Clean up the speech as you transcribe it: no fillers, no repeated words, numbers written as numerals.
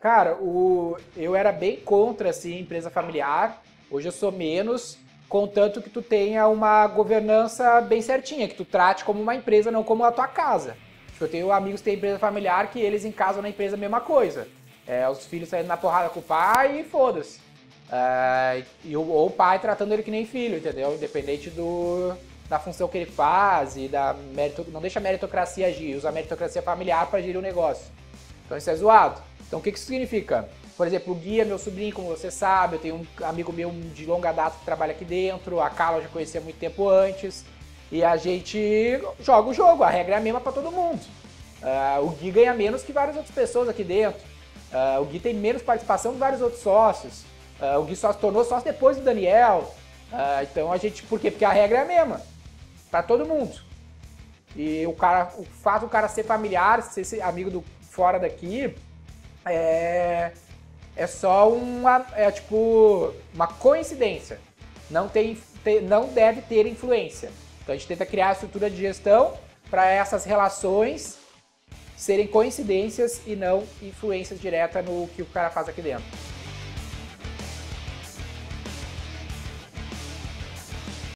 Cara, eu era bem contra, assim, empresa familiar. Hoje eu sou menos, contanto que tu tenha uma governança bem certinha, que tu trate como uma empresa, não como a tua casa. Eu tenho amigos que têm empresa familiar que eles em casa na empresa a mesma coisa. É, os filhos saindo na porrada com o pai e foda-se. É, ou o pai tratando ele que nem filho, entendeu? Independente da função que ele faz e não deixa a meritocracia agir, usa a meritocracia familiar para gerir o negócio. Então isso é zoado. Então o que isso significa? Por exemplo, o Guia, meu sobrinho, como você sabe, eu tenho um amigo meu de longa data que trabalha aqui dentro, a Carla eu já conhecia há muito tempo antes, e a gente joga o jogo, a regra é a mesma para todo mundo. O Gui ganha menos que várias outras pessoas aqui dentro, o Gui tem menos participação que vários outros sócios, o Gui só se tornou sócio depois do Daniel, então a gente, por quê? Porque a regra é a mesma, para todo mundo. E o fato do cara ser familiar, ser amigo do fora daqui, é só uma coincidência, não deve ter influência. Então a gente tenta criar a estrutura de gestão para essas relações serem coincidências e não influências diretas no que o cara faz aqui dentro.